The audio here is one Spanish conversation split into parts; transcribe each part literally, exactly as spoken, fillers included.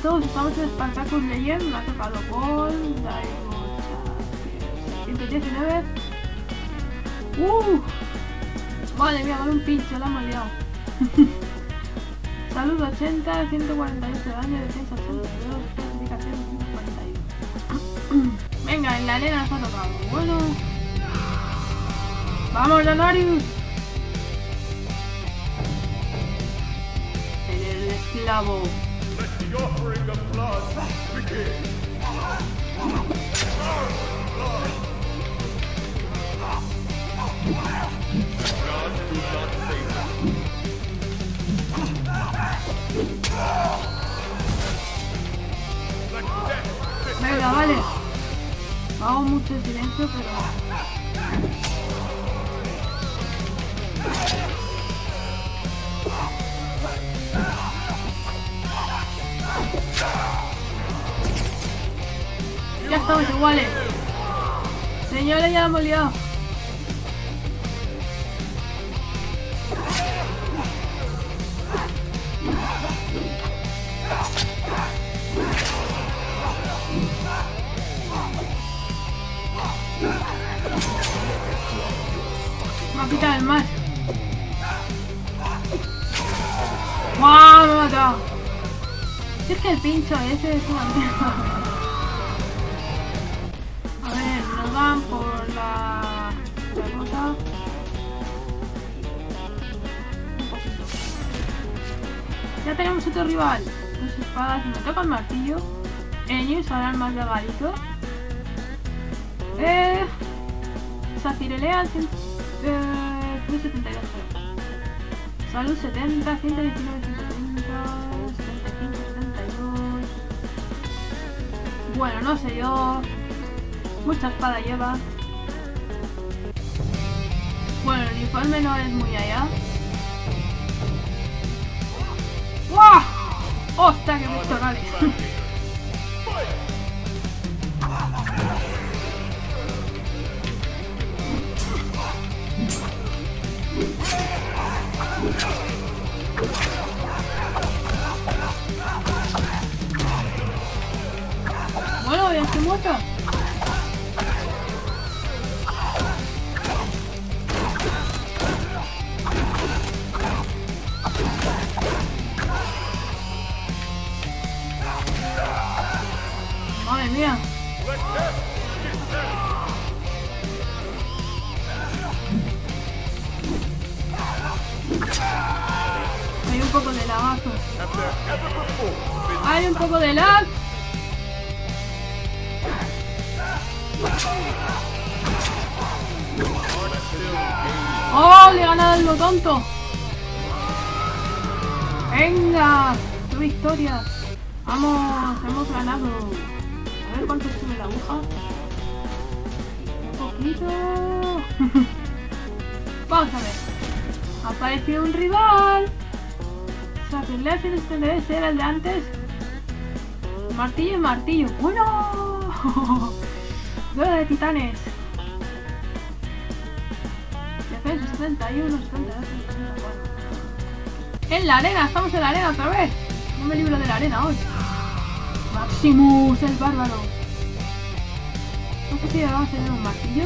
a todos, estamos en Pantaco Legend, me ha tocado gol, ciento diecinueve. ¡Uh! Madre mía, vale un pinche, la hemos liado. Salud ochenta, ciento cuarenta y ocho de daño, defensa ochenta y dos, indicación ciento cuarenta y uno. Venga, en la arena nos ha tocado. Bueno. ¡Vamos, Donorius! En el esclavo. Venga, vale. Hago mucho silencio, pero... Ya estamos iguales. Señores, ya lo hemos liado. Me ha quitado el más. ¡Wow! Me ha matado. Si es que el pincho ese es una mierda. Por la, la cosa. Un poquito. Ya tenemos otro rival. Dos espadas. Me toca el martillo. Ellos harán más legalito. Eh. Sacirelea ciento setenta y dos. Salud setenta, ciento diecinueve, ciento treinta, setenta y cinco, setenta y dos. Bueno, no sé yo. Mucha espada lleva. Bueno, el uniforme no es muy allá. ¡Guau! ¡Hostia, qué pistolales! Bueno, ya estoy muerto. Madre mía. Hay un poco de lag. Hay un poco de lag. Oh, le he ganado el lo tonto. Venga, tu victoria. Vamos, hemos ganado. A ver cuánto sube la aguja. Un poquito. Vamos a ver. Ha aparecido un rival. Sacirelea ciento setenta y dos era el de antes. Martillo y martillo. ¡Bueno! Duelo de titanes. Defensa setenta y uno, setenta y dos, setenta y cuatro. En la arena, estamos en la arena otra vez. No me libro de la arena hoy. Maximus, el bárbaro. No sé si vamos a tener un martillo.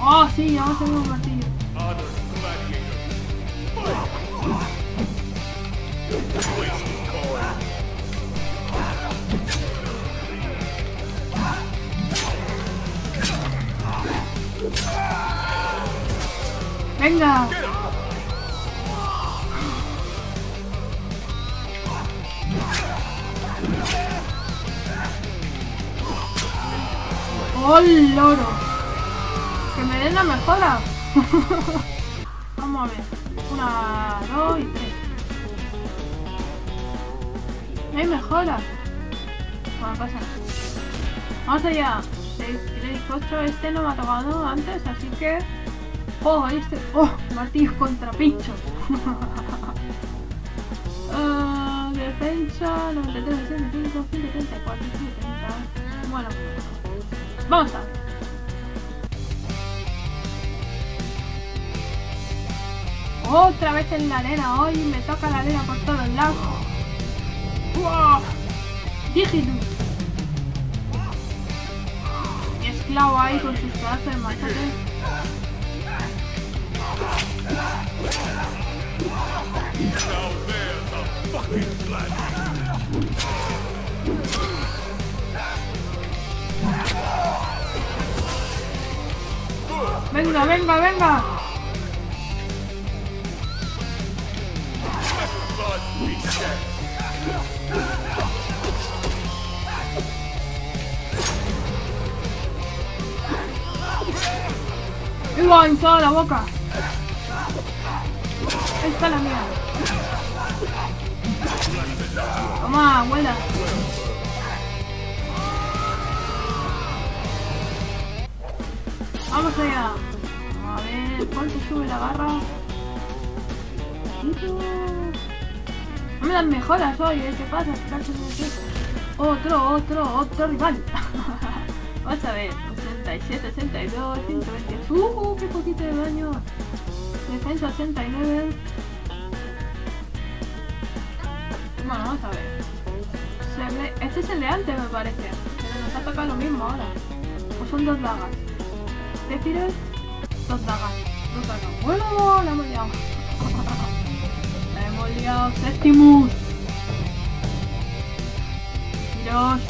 Oh, sí, ya vamos a tener un martillo. Venga. ¡Oh, loro! ¡Que me den la mejora! Vamos a ver. Una, dos y tres. ¡No hay mejora! Bueno, pasa. Vamos allá. seis, tres, ocho. Este no me ha tocado antes, así que... ¡Oh, este! ¡Oh! Martillo contra pincho. uh, defensa... noventa y tres, sesenta y cinco, ciento treinta y cuatro, ciento treinta. Bueno... Vamos a ver. Otra vez en la arena hoy, me toca la arena por todos lados. ¡Wow! Antígenos. Mi esclavo ahí con sus pedazos de machete. Venga, venga, venga. Lo ha hinchado la boca. Esta es la mía. Toma, abuela. Vamos allá. A ver, ¿cuánto sube la garra? No me dan mejoras hoy, ¿eh? ¿Qué pasa? Otro, otro, otro rival. Vamos a ver. sesenta y siete, sesenta y dos, ciento veintiocho. ¡Uh! ¡Qué poquito de daño! Defensa ochenta y nueve. Bueno, vamos a ver. Este es el de antes, me parece. Pero nos ha tocado lo mismo ahora. Pues son dos dagas. ¿Te tiras? Dos dagas. Dos dagas. ¡Bueno! La hemos liado. La hemos liado. ¡Séptimus! Dios.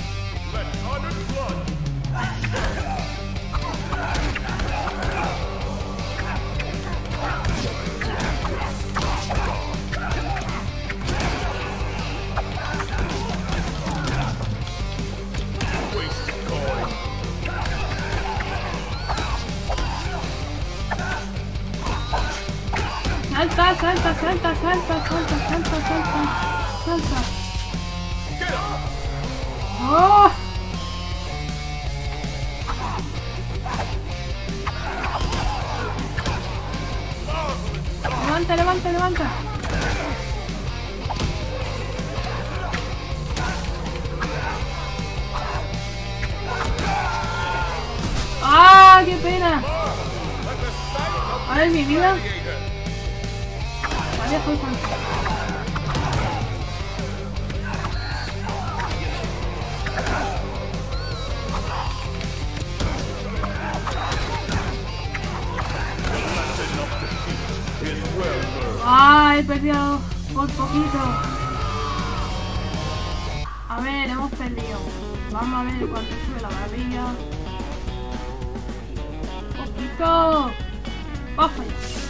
Salta, salta, salta, salta, salta, salta, salta, salta. ¡Oh! Levanta, levanta, levanta. ¡Ah, qué pena! A ver, mi vida. Vale, fue con... Ah, he perdido por poquito. A ver, hemos perdido. Vamos a ver cuánto sube la maravilla. Poquito. Ojo.